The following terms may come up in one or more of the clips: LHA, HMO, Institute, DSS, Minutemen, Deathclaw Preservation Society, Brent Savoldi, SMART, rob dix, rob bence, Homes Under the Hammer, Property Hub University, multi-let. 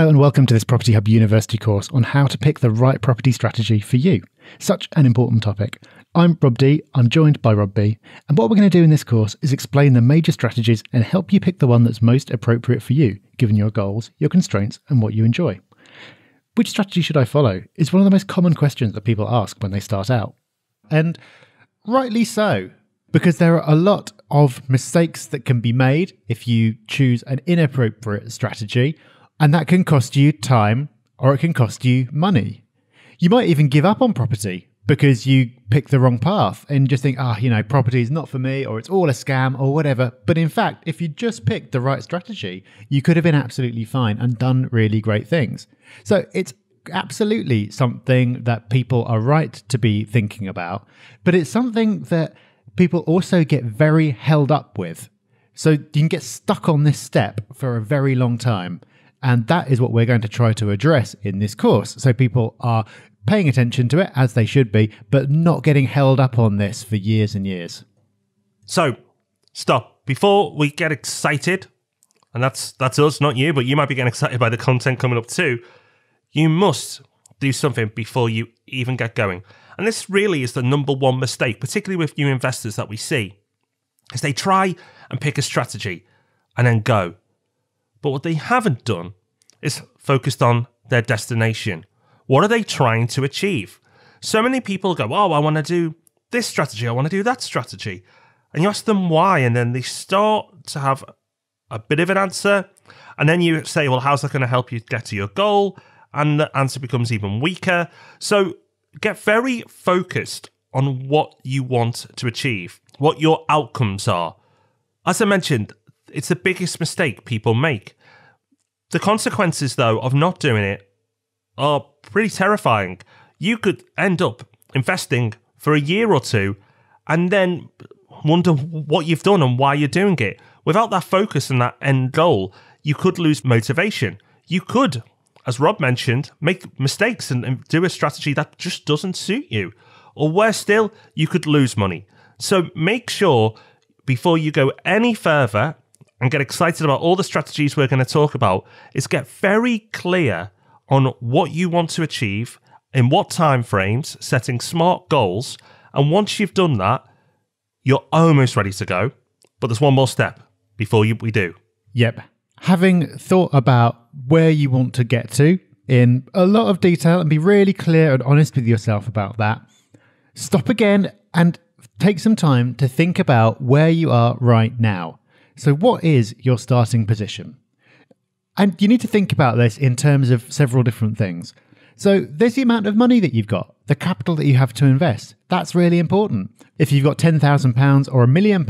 Hello and welcome to this Property Hub University course on how to pick the right property strategy for you. Such an important topic. I'm Rob D, I'm joined by Rob B, and what we're going to do in this course is explain the major strategies and help you pick the one that's most appropriate for you, given your goals, your constraints, and what you enjoy. Which strategy should I follow is one of the most common questions that people ask when they start out. And rightly so, because there are a lot of mistakes that can be made if you choose an inappropriate strategy. And that can cost you time or it can cost you money. You might even give up on property because you pick the wrong path and just think, property is not for me or it's all a scam or whatever. But in fact, if you just picked the right strategy, you could have been absolutely fine and done really great things. So it's absolutely something that people are right to be thinking about, but it's something that people also get very held up with. So you can get stuck on this step for a very long time. And that is what we're going to try to address in this course. So people are paying attention to it as they should be, but not getting held up on this for years and years. So stop before we get excited. And that's us, not you, but you might be getting excited by the content coming up too. You must do something before you even get going. And this really is the number one mistake, particularly with new investors that we see, is they try and pick a strategy and then go. But what they haven't done is focused on their destination. What are they trying to achieve? So many people go, oh, I want to do this strategy. I want to do that strategy. And you ask them why, and then they start to have a bit of an answer. And then you say, well, how's that going to help you get to your goal? And the answer becomes even weaker. So get very focused on what you want to achieve, what your outcomes are. As I mentioned, it's the biggest mistake people make. The consequences, though, of not doing it are pretty terrifying. You could end up investing for a year or two and then wonder what you've done and why you're doing it. Without that focus and that end goal, you could lose motivation. You could, as Rob mentioned, make mistakes and do a strategy that just doesn't suit you. Or worse still, you could lose money. So make sure before you go any further and get excited about all the strategies we're going to talk about, is get very clear on what you want to achieve, in what time frames, setting SMART goals. And once you've done that, you're almost ready to go. But there's one more step before we do. Yep. Having thought about where you want to get to in a lot of detail and be really clear and honest with yourself about that, stop again and take some time to think about where you are right now. So what is your starting position? And you need to think about this in terms of several different things. So there's the amount of money that you've got, the capital that you have to invest. That's really important. If you've got £10,000 or £1 million,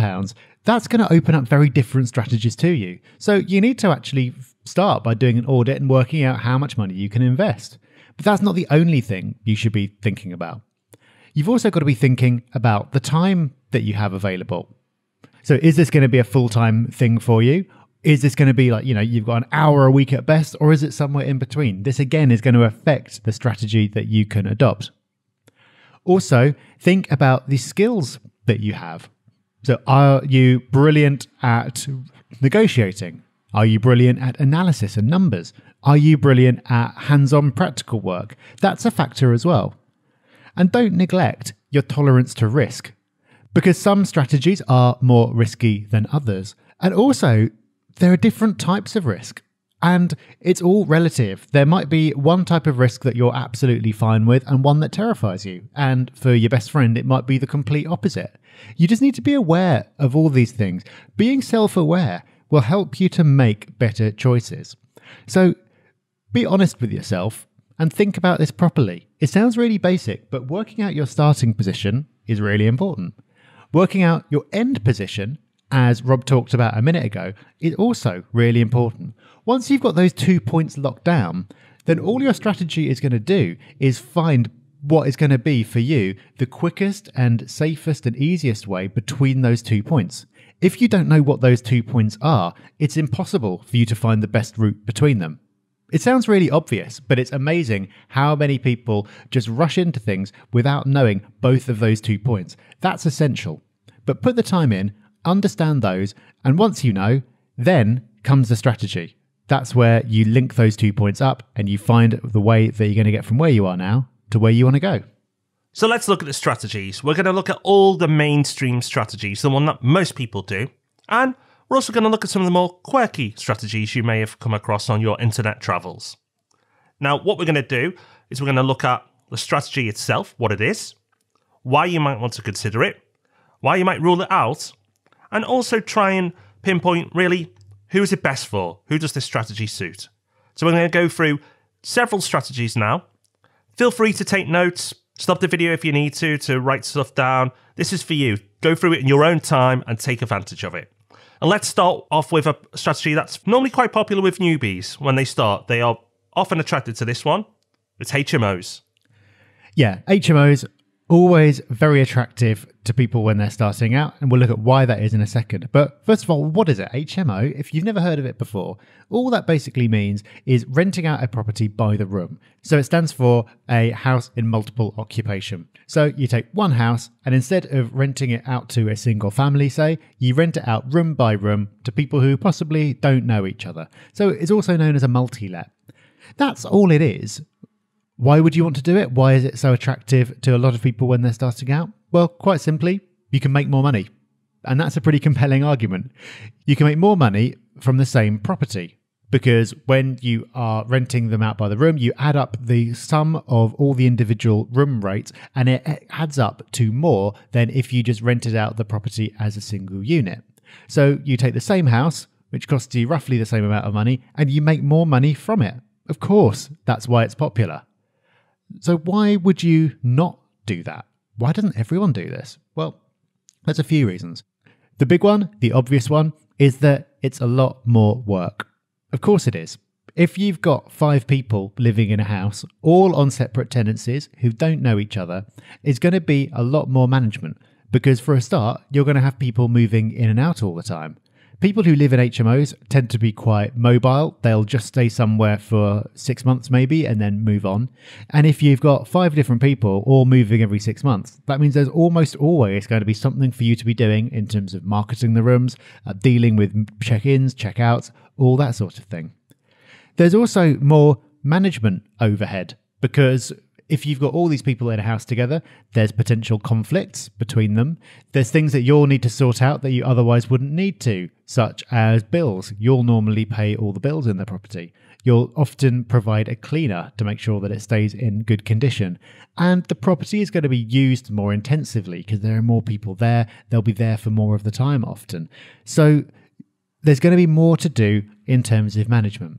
that's going to open up very different strategies to you. So you need to actually start by doing an audit and working out how much money you can invest. But that's not the only thing you should be thinking about. You've also got to be thinking about the time that you have available. So is this going to be a full-time thing for you? Is this going to be like, you've got an hour a week at best, or is it somewhere in between? This again is going to affect the strategy that you can adopt. Also, think about the skills that you have. So are you brilliant at negotiating? Are you brilliant at analysis and numbers? Are you brilliant at hands-on practical work? That's a factor as well. And don't neglect your tolerance to risk, because some strategies are more risky than others. And also, there are different types of risk, and it's all relative. There might be one type of risk that you're absolutely fine with and one that terrifies you. And for your best friend, it might be the complete opposite. You just need to be aware of all these things. Being self-aware will help you to make better choices. So be honest with yourself and think about this properly. It sounds really basic, but working out your starting position is really important. Working out your end position, as Rob talked about a minute ago, is also really important. Once you've got those 2 points locked down, then all your strategy is going to do is find what is going to be for you the quickest and safest and easiest way between those 2 points. If you don't know what those 2 points are, it's impossible for you to find the best route between them. It sounds really obvious, but it's amazing how many people just rush into things without knowing both of those 2 points. That's essential. But put the time in, understand those, and once you know, then comes the strategy. That's where you link those 2 points up and you find the way that you're going to get from where you are now to where you want to go. So let's look at the strategies. We're going to look at all the mainstream strategies, the one that most people do. And we're also going to look at some of the more quirky strategies you may have come across on your internet travels. Now, what we're going to do is we're going to look at the strategy itself, what it is, why you might want to consider it, why you might rule it out, and also try and pinpoint really who is it best for? Who does this strategy suit? So we're going to go through several strategies now. Feel free to take notes. Stop the video if you need to write stuff down. This is for you. Go through it in your own time and take advantage of it. And let's start off with a strategy that's normally quite popular with newbies when they start. They are often attracted to this one. It's HMOs. Yeah, HMOs always very attractive to people when they're starting out, and we'll look at why that is in a second. But first of all, what is it? HMO, if you've never heard of it before, all that basically means is renting out a property by the room. So it stands for a house in multiple occupation. So you take one house and instead of renting it out to a single family, say, you rent it out room by room to people who possibly don't know each other. So it's also known as a multi-let. That's all it is. Why would you want to do it? Why is it so attractive to a lot of people when they're starting out? Well, quite simply, you can make more money. And that's a pretty compelling argument. You can make more money from the same property because when you are renting them out by the room, you add up the sum of all the individual room rates and it adds up to more than if you just rented out the property as a single unit. So you take the same house, which costs you roughly the same amount of money, and you make more money from it. Of course, that's why it's popular. So why would you not do that? Why doesn't everyone do this? Well, there's a few reasons. The big one, the obvious one, is that it's a lot more work. Of course it is. If you've got 5 people living in a house, all on separate tenancies who don't know each other, it's going to be a lot more management because for a start, you're going to have people moving in and out all the time. People who live in HMOs tend to be quite mobile. They'll just stay somewhere for 6 months maybe and then move on. And if you've got 5 different people all moving every 6 months, that means there's almost always going to be something for you to be doing in terms of marketing the rooms, dealing with check-ins, check-outs, all that sort of thing. There's also more management overhead because if you've got all these people in a house together, there's potential conflicts between them. There's things that you'll need to sort out that you otherwise wouldn't need to, such as bills. You'll normally pay all the bills in the property. You'll often provide a cleaner to make sure that it stays in good condition. And the property is going to be used more intensively because there are more people there. They'll be there for more of the time often. So there's going to be more to do in terms of management.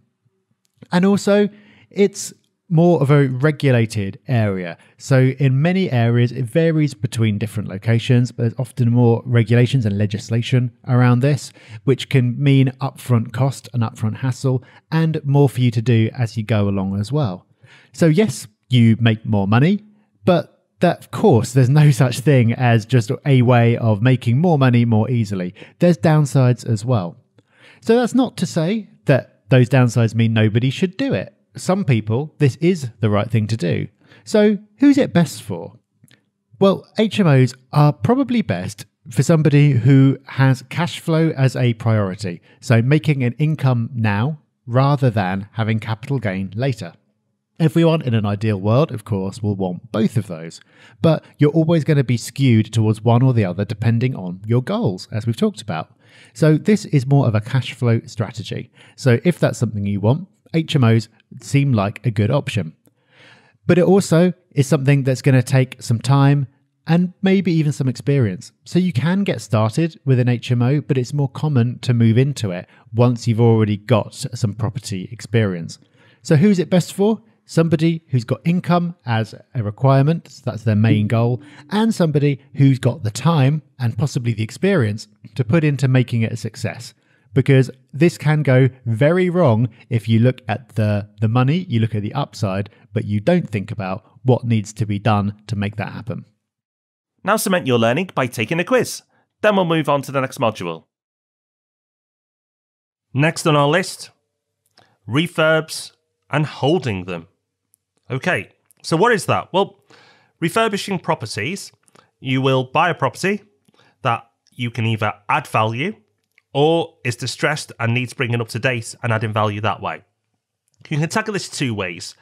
And also, it's more of a regulated area. So in many areas, it varies between different locations, but there's often more regulations and legislation around this, which can mean upfront cost and upfront hassle and more for you to do as you go along as well. So yes, you make more money, but that, of course, there's no such thing as just a way of making more money more easily. There's downsides as well. So that's not to say that those downsides mean nobody should do it. Some people, this is the right thing to do. So who's it best for? Well, HMOs are probably best for somebody who has cash flow as a priority. So making an income now rather than having capital gain later. Everyone in an ideal world, of course, will want both of those, but you're always going to be skewed towards one or the other depending on your goals, as we've talked about. So this is more of a cash flow strategy. So if that's something you want, HMOs seem like a good option. But it also is something that's going to take some time and maybe even some experience. So you can get started with an HMO, but it's more common to move into it once you've already got some property experience. So who's it best for? Somebody who's got income as a requirement, so that's their main goal, and somebody who's got the time and possibly the experience to put into making it a success. Because this can go very wrong if you look at the money, you look at the upside, but you don't think about what needs to be done to make that happen. Now cement your learning by taking a quiz. Then we'll move on to the next module. Next on our list, refurbs and holding them. Okay, so what is that? Well, refurbishing properties, you will buy a property that you can either add value or is distressed and needs bringing up to date and adding value that way? You can tackle this two ways.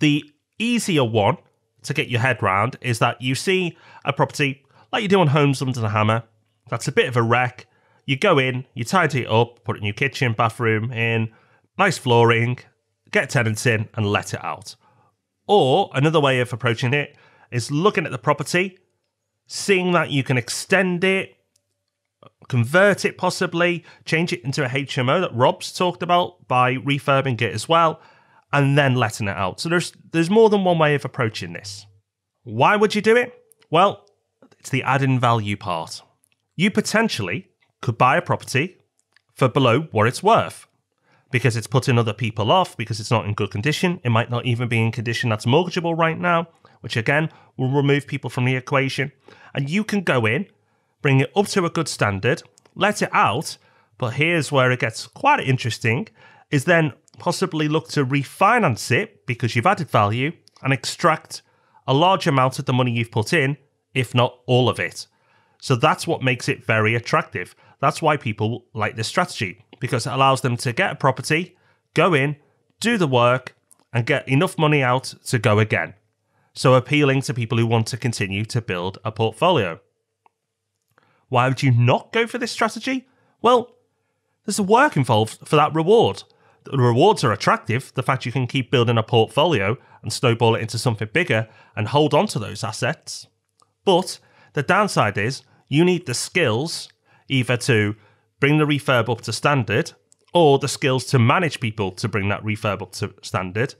The easier one to get your head round is that you see a property like you do on Homes Under the Hammer that's a bit of a wreck. You go in, you tidy it up, put a new kitchen, bathroom in, nice flooring, get tenants in and let it out. Or another way of approaching it is looking at the property, seeing that you can extend it, convert it possibly, change it into a HMO that Rob's talked about by refurbing it as well, and then letting it out. So there's more than one way of approaching this. Why would you do it? Well, it's the adding value part. You potentially could buy a property for below what it's worth because it's putting other people off, because it's not in good condition. It might not even be in condition that's mortgageable right now, which again will remove people from the equation. And you can go in, bring it up to a good standard, let it out, but here's where it gets quite interesting, is then possibly look to refinance it because you've added value and extract a large amount of the money you've put in, if not all of it. So that's what makes it very attractive. That's why people like this strategy, because it allows them to get a property, go in, do the work, and get enough money out to go again. So appealing to people who want to continue to build a portfolio. Why would you not go for this strategy? Well, there's work involved for that reward. The rewards are attractive. The fact you can keep building a portfolio and snowball it into something bigger and hold on to those assets. But the downside is you need the skills either to bring the refurb up to standard or the skills to manage people to bring that refurb up to standard.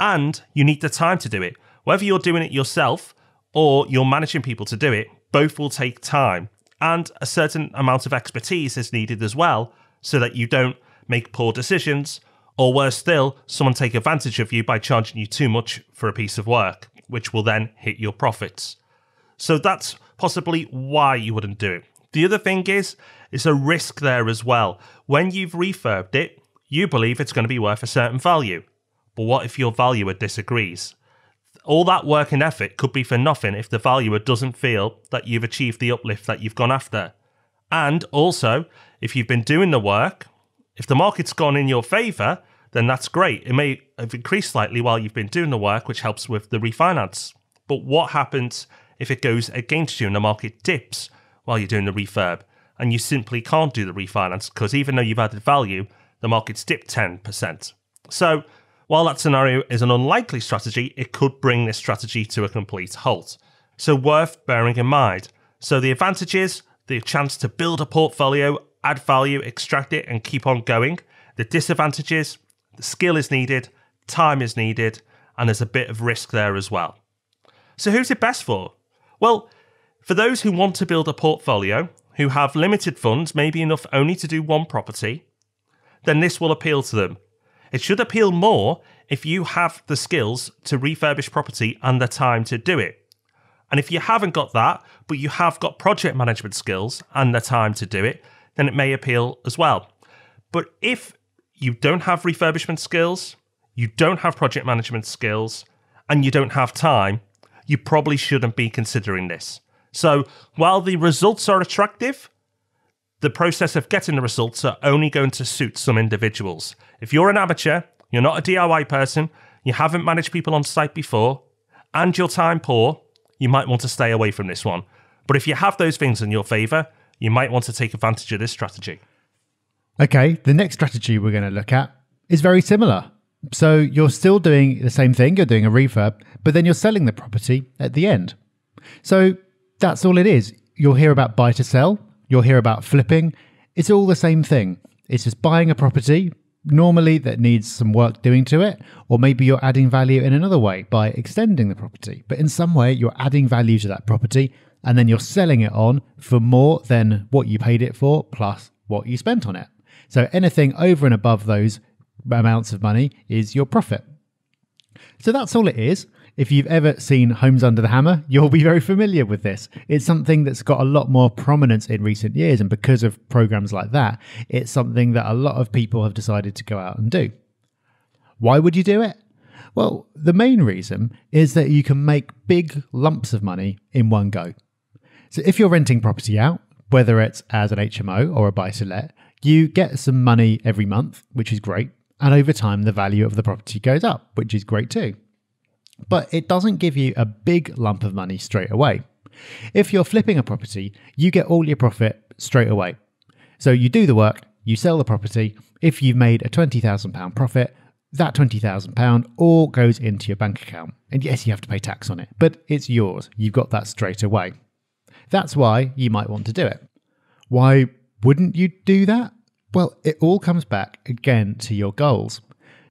And you need the time to do it. Whether you're doing it yourself or you're managing people to do it, both will take time. And a certain amount of expertise is needed as well, so that you don't make poor decisions, or worse still, someone take advantage of you by charging you too much for a piece of work, which will then hit your profits. So that's possibly why you wouldn't do it. The other thing is, it's a risk there as well. When you've refurbed it, you believe it's going to be worth a certain value. But what if your valuer disagrees? All that work and effort could be for nothing if the valuer doesn't feel that you've achieved the uplift that you've gone after. And also, if you've been doing the work, if the market's gone in your favour, then that's great. It may have increased slightly while you've been doing the work, which helps with the refinance. But what happens if it goes against you and the market dips while you're doing the refurb and you simply can't do the refinance because even though you've added value, the market's dipped 10%. So while that scenario is an unlikely strategy, it could bring this strategy to a complete halt. So worth bearing in mind. So the advantages, the chance to build a portfolio, add value, extract it and keep on going. The disadvantages, the skill is needed, time is needed, and there's a bit of risk there as well. So who's it best for? Well, for those who want to build a portfolio, who have limited funds, maybe enough only to do one property, then this will appeal to them. It should appeal more if you have the skills to refurbish property and the time to do it. And if you haven't got that, but you have got project management skills and the time to do it, then it may appeal as well. But if you don't have refurbishment skills, you don't have project management skills, and you don't have time, you probably shouldn't be considering this. So while the results are attractive, the process of getting the results are only going to suit some individuals. If you're an amateur, you're not a DIY person, you haven't managed people on site before, and you're time poor, you might want to stay away from this one. But if you have those things in your favour, you might want to take advantage of this strategy. Okay, the next strategy we're going to look at is very similar. So you're still doing the same thing, you're doing a refurb, but then you're selling the property at the end. So that's all it is. You'll hear about buy to sell, you'll hear about flipping. It's all the same thing. It's just buying a property, normally that needs some work doing to it, or maybe you're adding value in another way by extending the property. But in some way, you're adding value to that property and then you're selling it on for more than what you paid it for plus what you spent on it. So anything over and above those amounts of money is your profit. So that's all it is. If you've ever seen Homes Under the Hammer, you'll be very familiar with this. It's something that's got a lot more prominence in recent years, and because of programs like that, it's something that a lot of people have decided to go out and do. Why would you do it? Well, the main reason is that you can make big lumps of money in one go. So if you're renting property out, whether it's as an HMO or a buy-to-let, You get some money every month, which is great. And over time, the value of the property goes up, which is great too. But it doesn't give you a big lump of money straight away. If you're flipping a property, you get all your profit straight away. So you do the work, you sell the property. If you've made a £20,000 profit, that £20,000 all goes into your bank account. And yes, you have to pay tax on it, but it's yours. You've got that straight away. That's why you might want to do it. Why wouldn't you do that? Well, it all comes back again to your goals.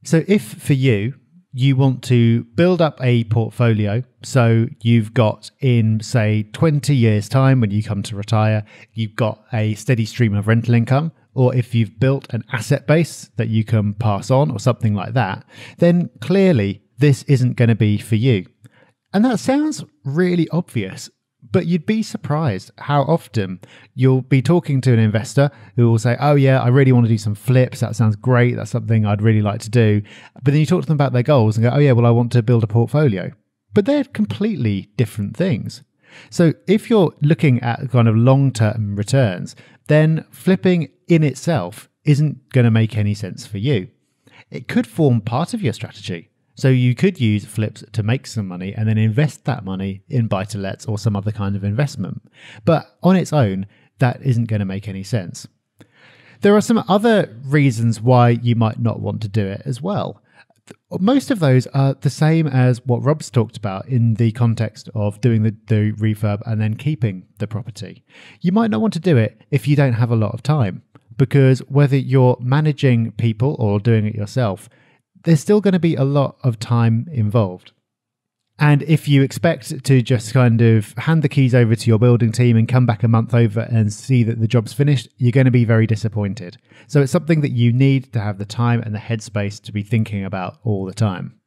So if for you, you want to build up a portfolio, so you've got in, say, 20 years' time when you come to retire, you've got a steady stream of rental income, or if you've built an asset base that you can pass on or something like that, then clearly this isn't going to be for you. And that sounds really obvious, but you'd be surprised how often you'll be talking to an investor who will say, oh yeah, I really want to do some flips. That sounds great. That's something I'd really like to do. But then you talk to them about their goals and go, oh yeah, well, I want to build a portfolio. But they're completely different things. So if you're looking at kind of long-term returns, then flipping in itself isn't going to make any sense for you. It could form part of your strategy. So you could use flips to make some money and then invest that money in buy-to-lets or some other kind of investment. But on its own, that isn't going to make any sense. There are some other reasons why you might not want to do it as well. Most of those are the same as what Rob's talked about in the context of doing the refurb and then keeping the property. You might not want to do it if you don't have a lot of time, because whether you're managing people or doing it yourself, there's still going to be a lot of time involved. And if you expect to just kind of hand the keys over to your building team and come back a month over and see that the job's finished, you're going to be very disappointed. So it's something that you need to have the time and the headspace to be thinking about all the time.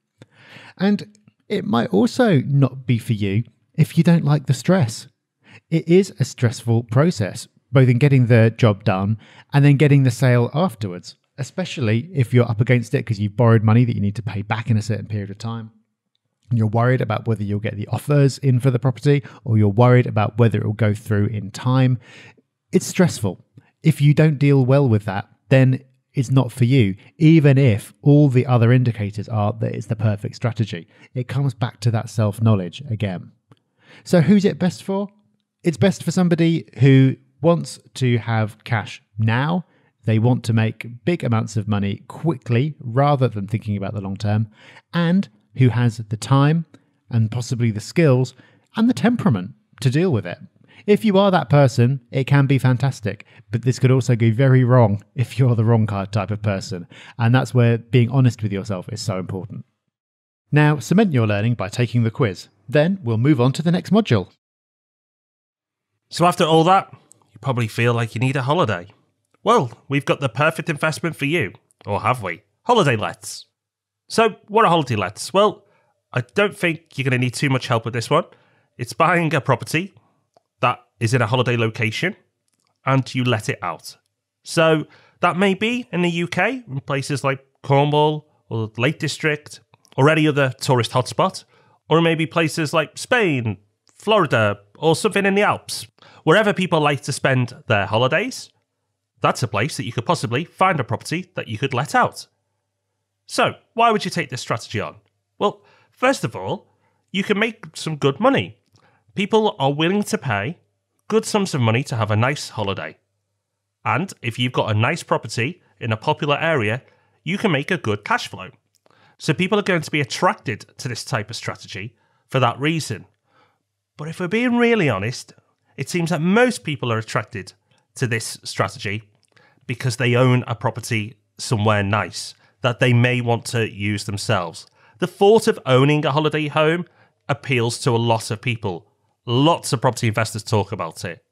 And it might also not be for you if you don't like the stress. It is a stressful process, both in getting the job done and then getting the sale afterwards, especially if you're up against it because you've borrowed money that you need to pay back in a certain period of time. And you're worried about whether you'll get the offers in for the property, or you're worried about whether it will go through in time. It's stressful. If you don't deal well with that, then it's not for you, even if all the other indicators are that it's the perfect strategy. It comes back to that self-knowledge again. So who's it best for? It's best for somebody who wants to have cash now. They want to make big amounts of money quickly rather than thinking about the long term, and who has the time and possibly the skills and the temperament to deal with it. If you are that person, it can be fantastic, but this could also go very wrong if you're the wrong type of person. And that's where being honest with yourself is so important. Now, cement your learning by taking the quiz. Then we'll move on to the next module. So after all that, you probably feel like you need a holiday. Well, we've got the perfect investment for you. Or have we? Holiday lets. So, what are holiday lets? Well, I don't think you're going to need too much help with this one. It's buying a property that is in a holiday location and you let it out. So, that may be in the UK, in places like Cornwall or the Lake District or any other tourist hotspot, or maybe places like Spain, Florida, or something in the Alps. Wherever people like to spend their holidays, that's a place that you could possibly find a property that you could let out. So, why would you take this strategy on? Well, first of all, you can make some good money. People are willing to pay good sums of money to have a nice holiday. And if you've got a nice property in a popular area, you can make a good cash flow. So people are going to be attracted to this type of strategy for that reason. But if we're being really honest, it seems that most people are attracted to this strategy because they own a property somewhere nice that they may want to use themselves. The thought of owning a holiday home appeals to a lot of people. Lots of property investors talk about it.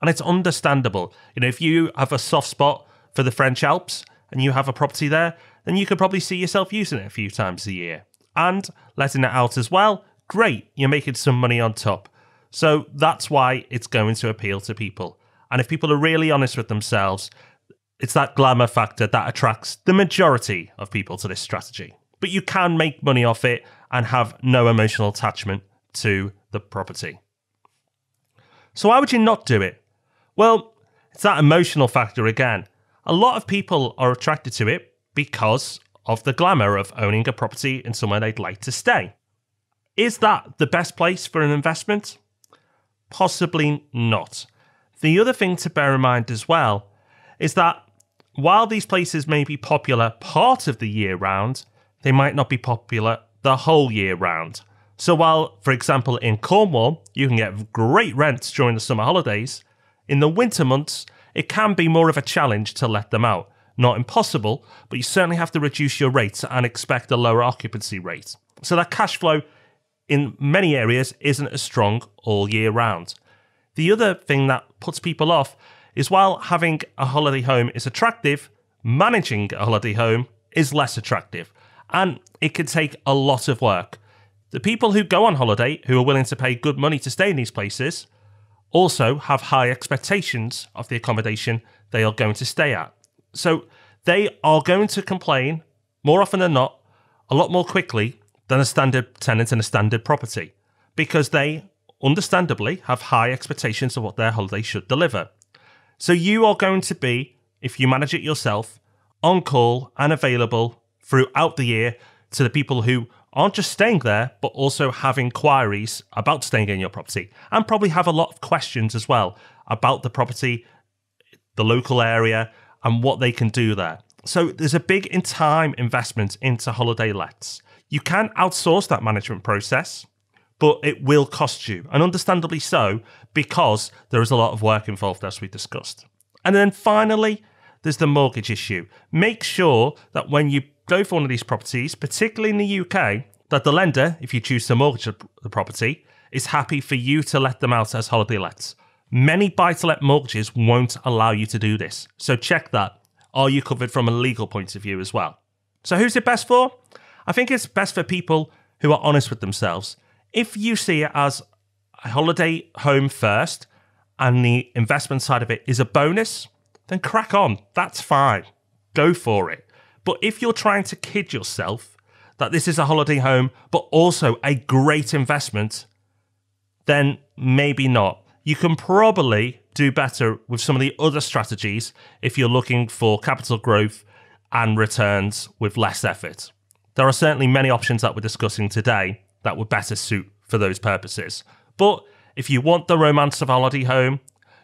And it's understandable. You know, if you have a soft spot for the French Alps and you have a property there, then you could probably see yourself using it a few times a year. And letting it out as well, great, you're making some money on top. So that's why it's going to appeal to people. And if people are really honest with themselves, it's that glamour factor that attracts the majority of people to this strategy. But you can make money off it and have no emotional attachment to the property. So why would you not do it? Well, it's that emotional factor again. A lot of people are attracted to it because of the glamour of owning a property and somewhere they'd like to stay. Is that the best place for an investment? Possibly not. The other thing to bear in mind as well is that while these places may be popular part of the year round, they might not be popular the whole year round. So while, for example, in Cornwall, you can get great rents during the summer holidays, in the winter months, it can be more of a challenge to let them out. Not impossible, but you certainly have to reduce your rates and expect a lower occupancy rate. So that cash flow in many areas isn't as strong all year round. The other thing that puts people off is while having a holiday home is attractive, managing a holiday home is less attractive, and it can take a lot of work. The people who go on holiday, who are willing to pay good money to stay in these places, also have high expectations of the accommodation they are going to stay at. So they are going to complain, more often than not, a lot more quickly than a standard tenant in a standard property, because they understandably have high expectations of what their holiday should deliver. So you are going to be, if you manage it yourself, on call and available throughout the year to the people who aren't just staying there, but also have inquiries about staying in your property, and probably have a lot of questions as well about the property, the local area, and what they can do there. So there's a big in time investment into holiday lets. You can outsource that management process, but it will cost you, and understandably so, because there is a lot of work involved, as we discussed. And then finally, there's the mortgage issue. Make sure that when you go for one of these properties, particularly in the UK, that the lender, if you choose to mortgage the property, is happy for you to let them out as holiday lets. Many buy-to-let mortgages won't allow you to do this, so check that. Are you covered from a legal point of view as well? So who's it best for? I think it's best for people who are honest with themselves. If you see it as a holiday home first and the investment side of it is a bonus, then crack on, that's fine, go for it. But if you're trying to kid yourself that this is a holiday home, but also a great investment, then maybe not. You can probably do better with some of the other strategies if you're looking for capital growth and returns with less effort. There are certainly many options that we're discussing today that would better suit for those purposes. But if you want the romance of a holiday home,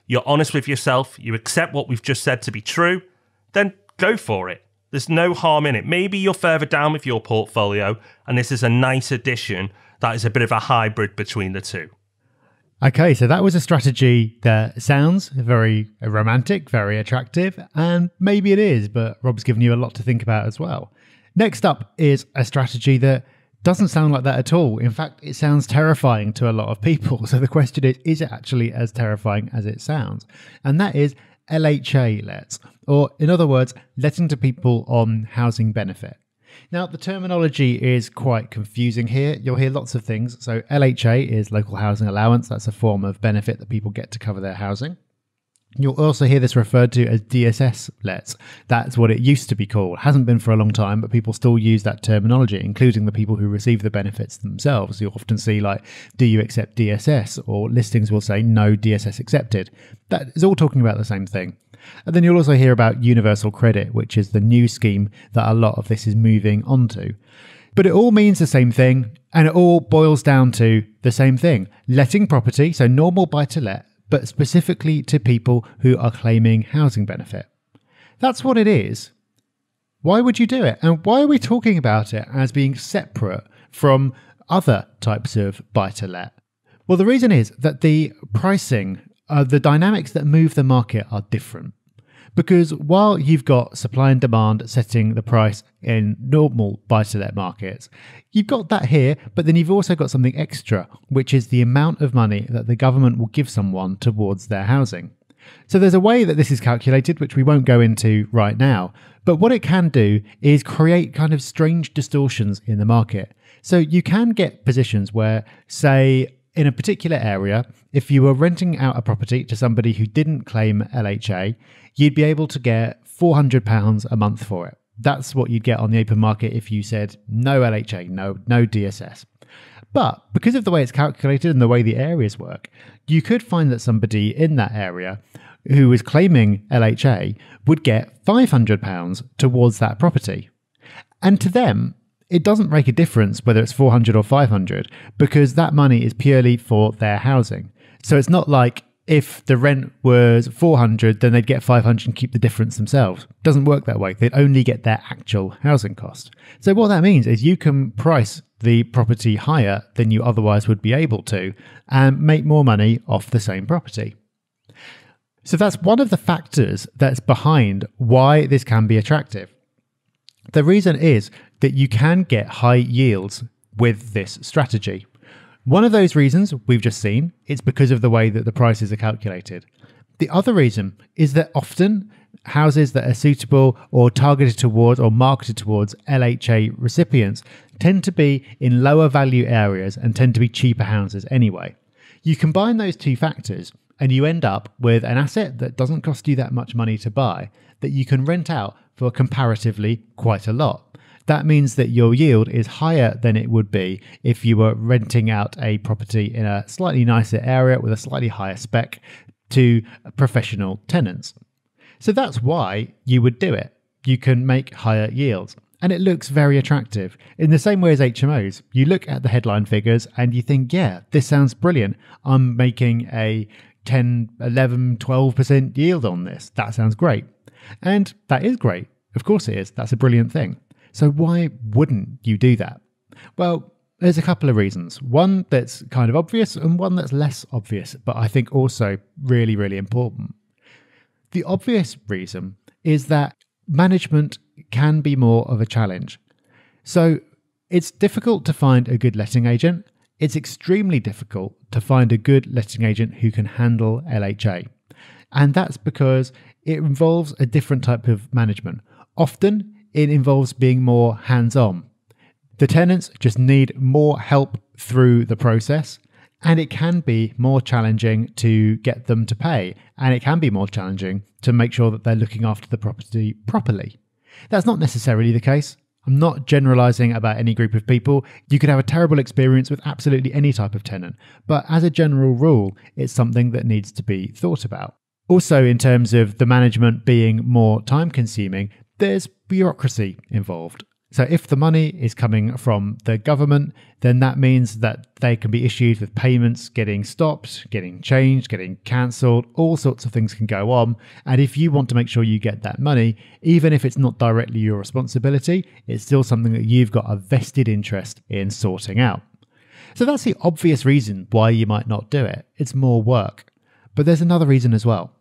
you're honest with yourself, you accept what we've just said to be true, then go for it. There's no harm in it. Maybe you're further down with your portfolio, and this is a nice addition that is a bit of a hybrid between the two. Okay, so that was a strategy that sounds very romantic, very attractive, and maybe it is, but Rob's given you a lot to think about as well. Next up is a strategy that doesn't sound like that at all. In fact, it sounds terrifying to a lot of people. So the question is it actually as terrifying as it sounds? And that is LHA lets, or in other words, letting to people on housing benefit. Now, the terminology is quite confusing here. You'll hear lots of things. So LHA is local housing allowance. That's a form of benefit that people get to cover their housing. You'll also hear this referred to as DSS lets. That's what it used to be called. It hasn't been for a long time, but people still use that terminology, including the people who receive the benefits themselves. You'll often see, like, do you accept DSS? Or listings will say, no DSS accepted. That is all talking about the same thing. And then you'll also hear about universal credit, which is the new scheme that a lot of this is moving onto. But it all means the same thing, and it all boils down to the same thing. Letting property, so normal buy-to-let, but specifically to people who are claiming housing benefit. That's what it is. Why would you do it? And why are we talking about it as being separate from other types of buy-to-let? Well, the reason is that the pricing, the dynamics that move the market are different. Because while you've got supply and demand setting the price in normal buy-to-let markets, you've got that here, but then you've also got something extra, which is the amount of money that the government will give someone towards their housing. So there's a way that this is calculated, which we won't go into right now, but what it can do is create kind of strange distortions in the market. So you can get positions where, say, in a particular area, if you were renting out a property to somebody who didn't claim LHA, you'd be able to get £400 a month for it. That's what you'd get on the open market if you said no LHA, no DSS. But because of the way it's calculated and the way the areas work, you could find that somebody in that area who was claiming LHA would get £500 towards that property. And to them, it doesn't make a difference whether it's 400 or 500 because that money is purely for their housing. So it's not like if the rent was 400, then they'd get 500 and keep the difference themselves. It doesn't work that way. They'd only get their actual housing cost. So what that means is you can price the property higher than you otherwise would be able to and make more money off the same property. So that's one of the factors that's behind why this can be attractive. The reason is that you can get high yields with this strategy. One of those reasons we've just seen, it's because of the way that the prices are calculated. The other reason is that often houses that are suitable or targeted towards or marketed towards LHA recipients tend to be in lower value areas and tend to be cheaper houses anyway. You combine those two factors and you end up with an asset that doesn't cost you that much money to buy that you can rent out for comparatively quite a lot. That means that your yield is higher than it would be if you were renting out a property in a slightly nicer area with a slightly higher spec to professional tenants. So that's why you would do it. You can make higher yields and it looks very attractive. In the same way as HMOs, you look at the headline figures and you think, yeah, this sounds brilliant. I'm making a 10, 11, 12% yield on this. That sounds great. And that is great. Of course it is. That's a brilliant thing. So why wouldn't you do that? Well, there's a couple of reasons. One that's kind of obvious and one that's less obvious, but I think also really, really important. The obvious reason is that management can be more of a challenge. So it's difficult to find a good letting agent. It's extremely difficult to find a good letting agent who can handle LHA. And that's because it involves a different type of management. Often, it involves being more hands-on. The tenants just need more help through the process, and it can be more challenging to get them to pay, and it can be more challenging to make sure that they're looking after the property properly. That's not necessarily the case. I'm not generalizing about any group of people. You could have a terrible experience with absolutely any type of tenant, but as a general rule, it's something that needs to be thought about. Also, in terms of the management being more time-consuming, there's bureaucracy involved. So if the money is coming from the government, then that means that they can be issued with payments getting stopped, getting changed, getting cancelled, all sorts of things can go on. And if you want to make sure you get that money, even if it's not directly your responsibility, it's still something that you've got a vested interest in sorting out. So that's the obvious reason why you might not do it. It's more work. But there's another reason as well.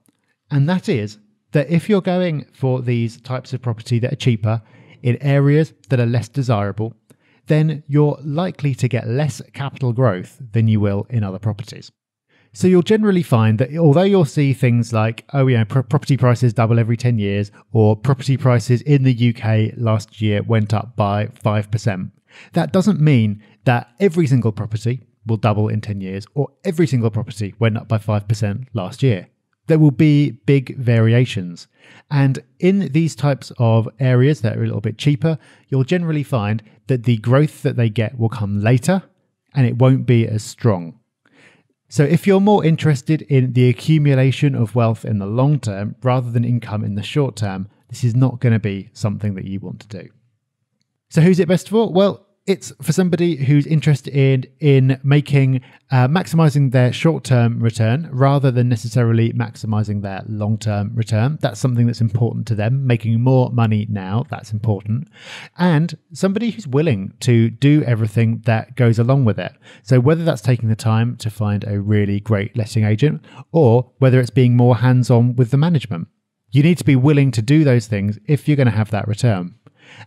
And that is that if you're going for these types of property that are cheaper in areas that are less desirable, then you're likely to get less capital growth than you will in other properties. So you'll generally find that although you'll see things like, oh, you know, property prices double every 10 years, or property prices in the UK last year went up by 5%, that doesn't mean that every single property will double in 10 years, or every single property went up by 5% last year. There will be big variations. And in these types of areas that are a little bit cheaper, you'll generally find that the growth that they get will come later and it won't be as strong. So if you're more interested in the accumulation of wealth in the long term rather than income in the short term, this is not going to be something that you want to do. So who's it best for? Well, it's for somebody who's interested in making maximizing their short-term return rather than necessarily maximizing their long-term return. That's something that's important to them. Making more money now, that's important. And somebody who's willing to do everything that goes along with it. So whether that's taking the time to find a really great letting agent or whether it's being more hands-on with the management. You need to be willing to do those things if you're going to have that return.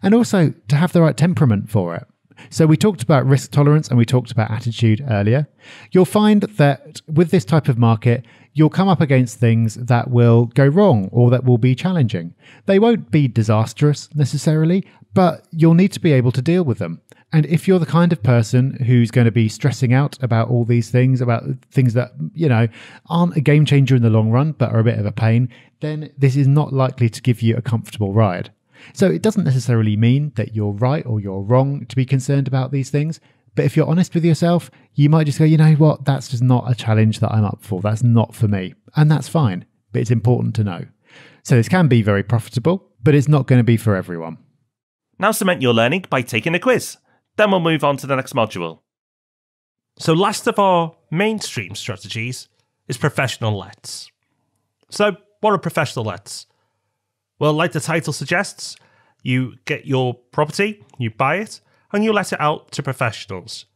And also to have the right temperament for it. So we talked about risk tolerance and we talked about attitude earlier. You'll find that with this type of market, you'll come up against things that will go wrong or that will be challenging. They won't be disastrous necessarily, but you'll need to be able to deal with them. And if you're the kind of person who's going to be stressing out about all these things, about things that, you know, aren't a game changer in the long run, but are a bit of a pain, then this is not likely to give you a comfortable ride. So it doesn't necessarily mean that you're right or you're wrong to be concerned about these things. But if you're honest with yourself, you might just go, you know what, that's just not a challenge that I'm up for. That's not for me. And that's fine. but it's important to know. So this can be very profitable, but it's not going to be for everyone. Now cement your learning by taking a quiz. Then we'll move on to the next module. So last of our mainstream strategies is professional lets. So what are professional lets? Well, like the title suggests, you get your property, you buy it, and you let it out to professionals.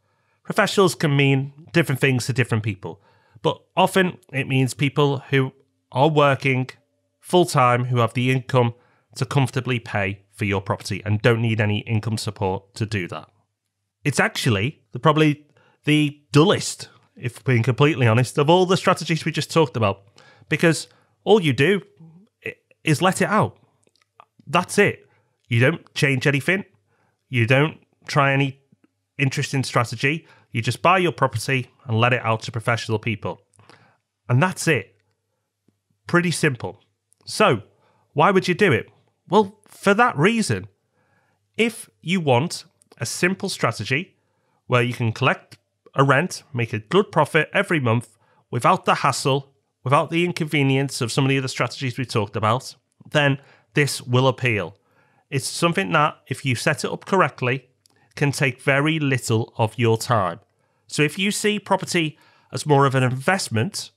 Professionals can mean different things to different people, but often it means people who are working full-time, who have the income to comfortably pay for your property and don't need any income support to do that. It's actually probably the dullest, if being completely honest, of all the strategies we just talked about, because all you do is let it out. That's it. You don't change anything. You don't try any interesting strategy. You just buy your property and let it out to professional people. And that's it. Pretty simple. So why would you do it? Well, for that reason. If you want a simple strategy where you can collect a rent, make a good profit every month without the hassle, without the inconvenience of some of the other strategies we talked about, then this will appeal. It's something that, if you set it up correctly, can take very little of your time. So if you see property as more of an investment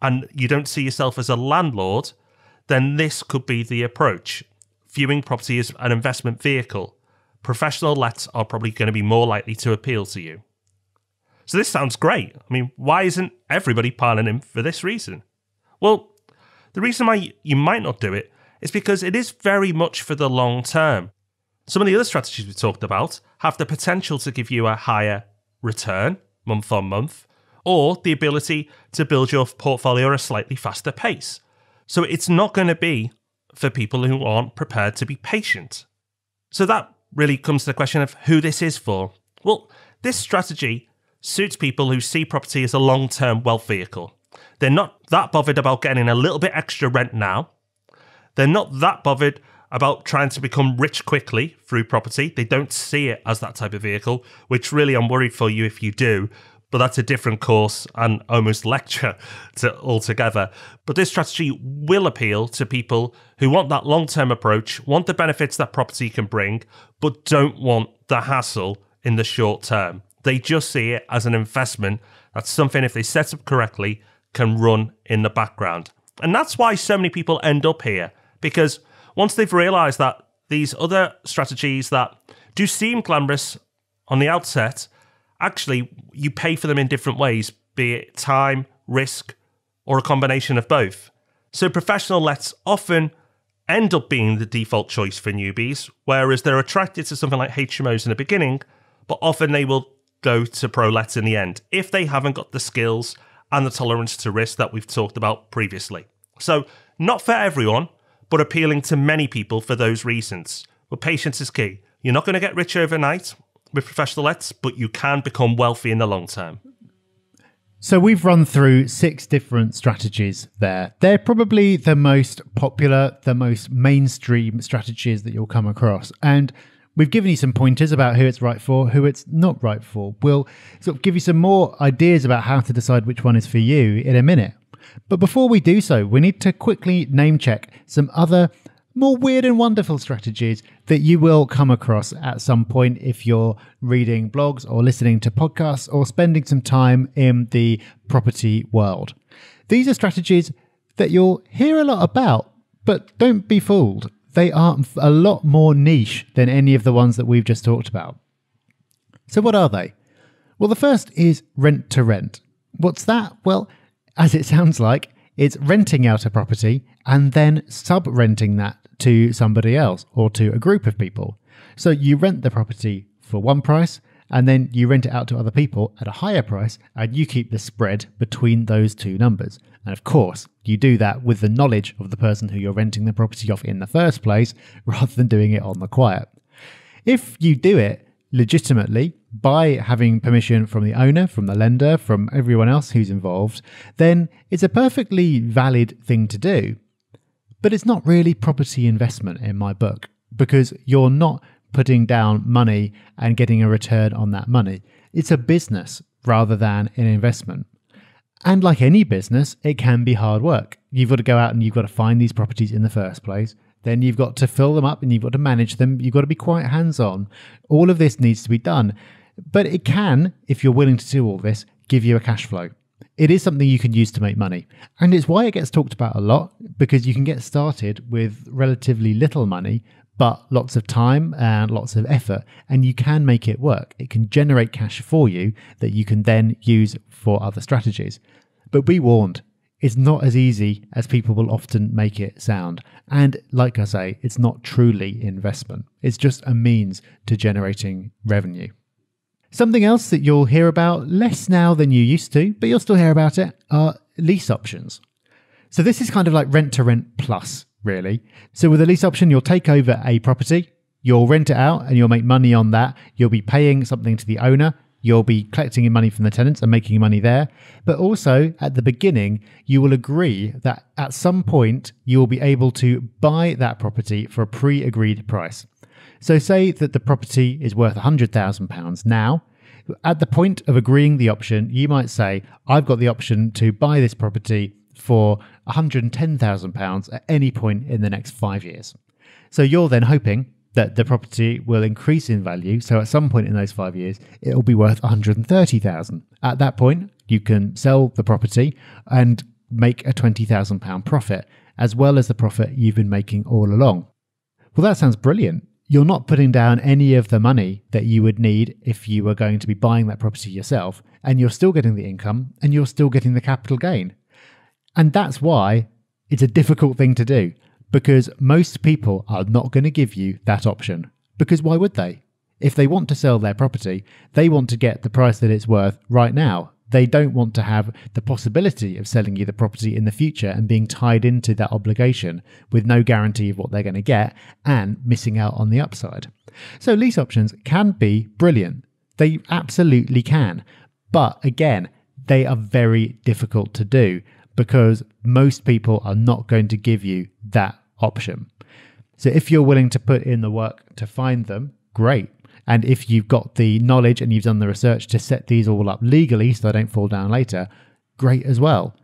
and you don't see yourself as a landlord, then this could be the approach. Viewing property as an investment vehicle, professional lets are probably going to be more likely to appeal to you. So this sounds great. I mean, why isn't everybody piling in for this reason? Well, the reason why you might not do it is because it is very much for the long term. Some of the other strategies we talked about have the potential to give you a higher return month on month, or the ability to build your portfolio at a slightly faster pace. So it's not going to be for people who aren't prepared to be patient. So that really comes to the question of who this is for. Well, this strategy suits people who see property as a long-term wealth vehicle. They're not that bothered about getting a little bit extra rent now. They're not that bothered about trying to become rich quickly through property. They don't see it as that type of vehicle, which really I'm worried for you if you do, but that's a different course and almost lecture altogether. But this strategy will appeal to people who want that long-term approach, want the benefits that property can bring, but don't want the hassle in the short term. They just see it as an investment. That's something, if they set up correctly, can run in the background. And that's why so many people end up here, because once they've realised that these other strategies that do seem glamorous on the outset, actually, you pay for them in different ways, be it time, risk, or a combination of both. So professional lets often end up being the default choice for newbies, whereas they're attracted to something like HMOs in the beginning, but often they will go to pro-let in the end, if they haven't got the skills and the tolerance to risk that we've talked about previously. So not for everyone, but appealing to many people for those reasons. But patience is key. You're not going to get rich overnight with professional lets, but you can become wealthy in the long term. So we've run through 6 different strategies there. They're probably the most popular, the most mainstream strategies that you'll come across. And we've given you some pointers about who it's right for, who it's not right for. We'll sort of give you some more ideas about how to decide which one is for you in a minute. But before we do so, we need to quickly name check some other more weird and wonderful strategies that you will come across at some point if you're reading blogs or listening to podcasts or spending some time in the property world. These are strategies that you'll hear a lot about, but don't be fooled. They are a lot more niche than any of the ones that we've just talked about. So what are they? Well, the first is rent to rent. What's that? Well, as it sounds like, it's renting out a property and then sub-renting that to somebody else or to a group of people. So you rent the property for one price and then you rent it out to other people at a higher price, and you keep the spread between those two numbers. And of course, you do that with the knowledge of the person who you're renting the property off in the first place, rather than doing it on the quiet. If you do it legitimately, by having permission from the owner, from the lender, from everyone else who's involved, then it's a perfectly valid thing to do. But it's not really property investment in my book, because you're not putting down money and getting a return on that money. It's a business rather than an investment. And like any business, it can be hard work. You've got to go out and you've got to find these properties in the first place. Then you've got to fill them up and you've got to manage them. You've got to be quite hands-on. All of this needs to be done. But it can, if you're willing to do all this, give you a cash flow. It is something you can use to make money. And it's why it gets talked about a lot, because you can get started with relatively little money, but lots of time and lots of effort, and you can make it work. It can generate cash for you that you can then use for other strategies. But be warned, it's not as easy as people will often make it sound. And like I say, it's not truly investment. It's just a means to generating revenue. Something else that you'll hear about less now than you used to, but you'll still hear about it, are lease options. So this is kind of like rent-to-rent plus, really. So with a lease option, you'll take over a property, you'll rent it out and you'll make money on that. You'll be paying something to the owner. You'll be collecting money from the tenants and making money there. But also at the beginning, you will agree that at some point you will be able to buy that property for a pre-agreed price. So say that the property is worth £100,000 now. At the point of agreeing the option, you might say, I've got the option to buy this property for £110,000 at any point in the next 5 years. So you're then hoping that the property will increase in value. So at some point in those 5 years, it will be worth £130,000. At that point, you can sell the property and make a £20,000 profit, as well as the profit you've been making all along. Well, that sounds brilliant. You're not putting down any of the money that you would need if you were going to be buying that property yourself, and you're still getting the income and you're still getting the capital gain. And that's why it's a difficult thing to do, because most people are not going to give you that option. Because why would they? If they want to sell their property, they want to get the price that it's worth right now. They don't want to have the possibility of selling you the property in the future and being tied into that obligation with no guarantee of what they're going to get and missing out on the upside. So lease options can be brilliant. They absolutely can. But again, they are very difficult to do, because most people are not going to give you that option. So if you're willing to put in the work to find them, great. And if you've got the knowledge and you've done the research to set these all up legally so they don't fall down later, great as well.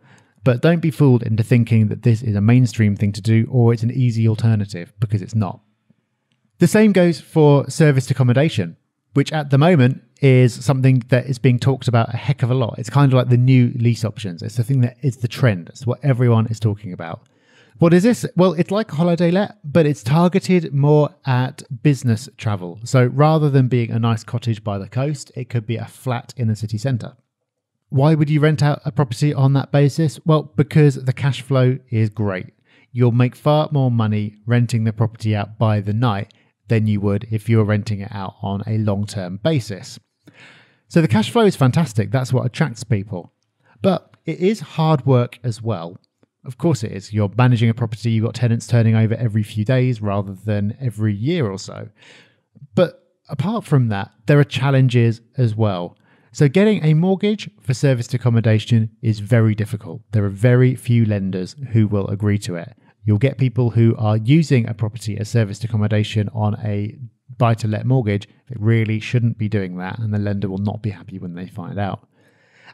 But don't be fooled into thinking that this is a mainstream thing to do or it's an easy alternative, because it's not. The same goes for serviced accommodation, which at the moment is something that is being talked about a heck of a lot. It's kind of like the new lease options. It's the thing that is the trend. It's what everyone is talking about. What is this? Well, it's like a holiday let, but it's targeted more at business travel. So rather than being a nice cottage by the coast, it could be a flat in the city centre. Why would you rent out a property on that basis? Well, because the cash flow is great. You'll make far more money renting the property out by the night than you would if you were renting it out on a long-term basis. So the cash flow is fantastic. That's what attracts people. But it is hard work as well. Of course it is. You're managing a property. You've got tenants turning over every few days rather than every year or so. But apart from that, there are challenges as well. So getting a mortgage for serviced accommodation is very difficult. There are very few lenders who will agree to it. You'll get people who are using a property as serviced accommodation on a buy-to-let mortgage. They really shouldn't be doing that, and the lender will not be happy when they find out.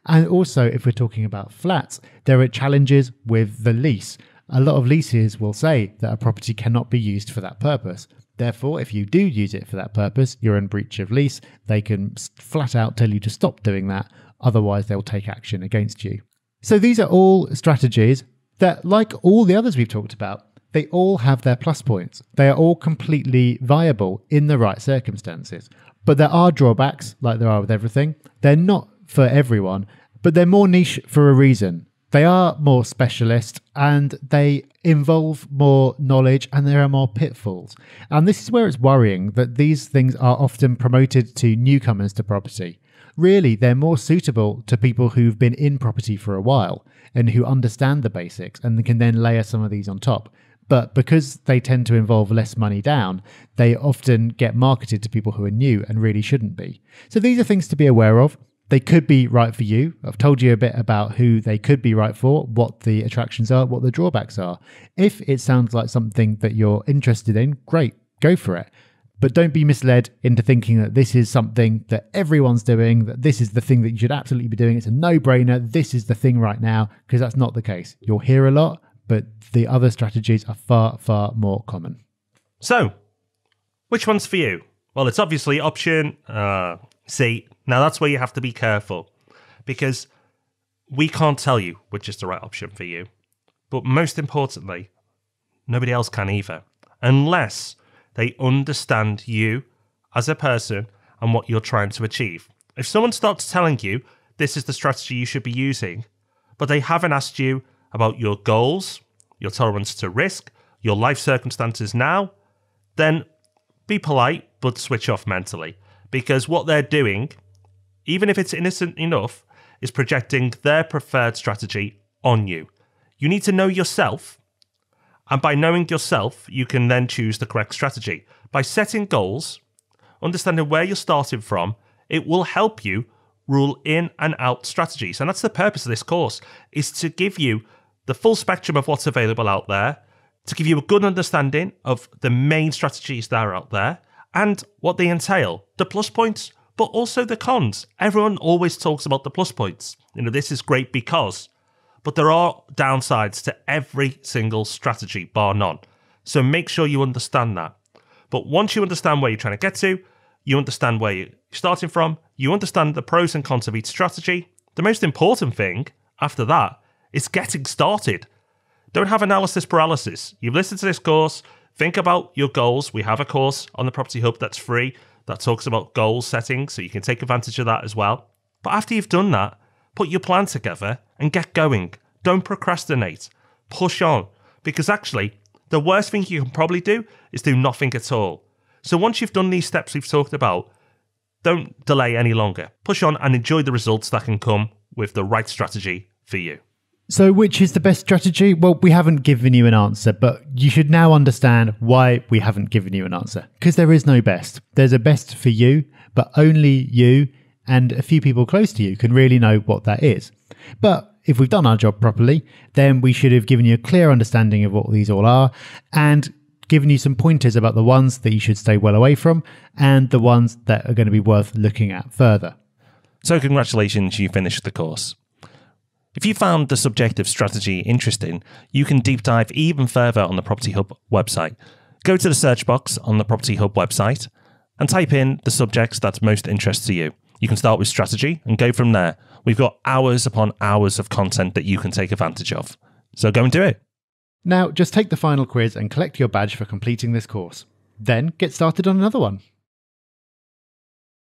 And also, if we're talking about flats, there are challenges with the lease. A lot of leases will say that a property cannot be used for that purpose. Therefore, if you do use it for that purpose, you're in breach of lease. They can flat out tell you to stop doing that. Otherwise, they'll take action against you. So these are all strategies that, like all the others we've talked about, they all have their plus points. They are all completely viable in the right circumstances. But there are drawbacks, like there are with everything. They're not for everyone, but they're more niche for a reason. They are more specialist and they involve more knowledge, and there are more pitfalls. And this is where it's worrying that these things are often promoted to newcomers to property. Really, they're more suitable to people who've been in property for a while and who understand the basics and can then layer some of these on top. But because they tend to involve less money down, they often get marketed to people who are new and really shouldn't be. So these are things to be aware of. They could be right for you. I've told you a bit about who they could be right for, what the attractions are, what the drawbacks are. If it sounds like something that you're interested in, great, go for it. But don't be misled into thinking that this is something that everyone's doing, that this is the thing that you should absolutely be doing. It's a no-brainer. This is the thing right now, because that's not the case. You'll hear a lot, but the other strategies are far, far more common. So, which one's for you? Well, it's obviously option C. Now, that's where you have to be careful, because we can't tell you which is the right option for you. But most importantly, nobody else can either, unless they understand you as a person and what you're trying to achieve. If someone starts telling you this is the strategy you should be using, but they haven't asked you about your goals, your tolerance to risk, your life circumstances now, then be polite, but switch off mentally. Because what they're doing, even if it's innocent enough, is projecting their preferred strategy on you. You need to know yourself. And by knowing yourself, you can then choose the correct strategy. By setting goals, understanding where you're starting from, it will help you rule in and out strategies. And that's the purpose of this course, is to give you the full spectrum of what's available out there, to give you a good understanding of the main strategies that are out there and what they entail, the plus points, but also the cons. Everyone always talks about the plus points. You know, this is great because... But there are downsides to every single strategy, bar none. So make sure you understand that. But once you understand where you're trying to get to, you understand where you're starting from, you understand the pros and cons of each strategy, the most important thing after that is getting started. Don't have analysis paralysis. You've listened to this course, think about your goals. We have a course on the Property Hub that's free that talks about goal setting, so you can take advantage of that as well. But after you've done that, put your plan together and get going. Don't procrastinate. Push on. Because actually, the worst thing you can probably do is do nothing at all. So once you've done these steps we've talked about, don't delay any longer. Push on and enjoy the results that can come with the right strategy for you. So which is the best strategy? Well, we haven't given you an answer, but you should now understand why we haven't given you an answer. Because there is no best. There's a best for you, but only you and a few people close to you can really know what that is. But if we've done our job properly, then we should have given you a clear understanding of what these all are and given you some pointers about the ones that you should stay well away from and the ones that are going to be worth looking at further. So congratulations, you finished the course. If you found the subjective strategy interesting, you can deep dive even further on the Property Hub website. Go to the search box on the Property Hub website and type in the subjects that's most interest to you. You can start with strategy and go from there. We've got hours upon hours of content that you can take advantage of. So go and do it. Now, just take the final quiz and collect your badge for completing this course. Then get started on another one.